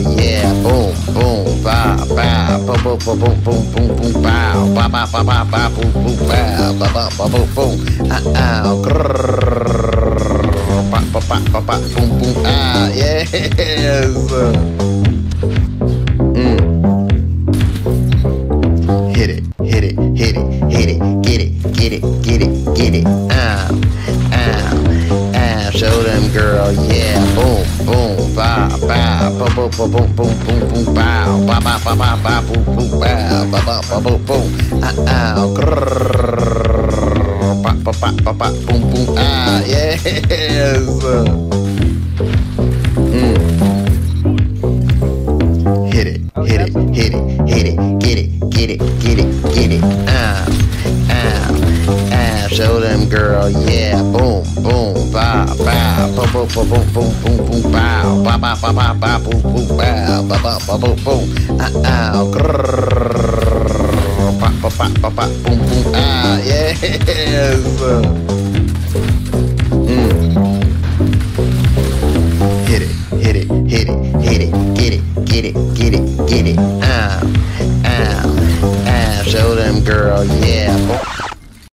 yeah, boom, boom, ba, ba, boom, boom, boom, boom, boom, boom, ba, ba, ba, ba, ba, ba, boom, boom, ba, ba, ba, ba, boom, boom, ah, grrrr, ba, ba, ba, ba, ba, boom, boom, ah, yes, hit it, hit it, hit it, hit it, get it, get it, get it, get it, show them, girl, yeah, boom, boom, ba, ba, boom, boom, boom, boom, boom, boom, boom, ba, ba, ba, ba, ba, ba, boom, boom, ba, ba, ba, ba, boom, boom, ah, ah, grrrr, ba, ba, ba, ba, ba, boom, boom, ah, yes, hit it, hit it, hit it, hit it, get it, get it, get it, get it, ah, ah, ah, show them, girl, yeah, boom, boom. Ba ba ba boom boom boom boom boom ba ba ba ba ba ba boom boom ba ba ba ba boom boom ah ah grrrr ba ba ba ba ba boom boom ah yes hit it hit it hit it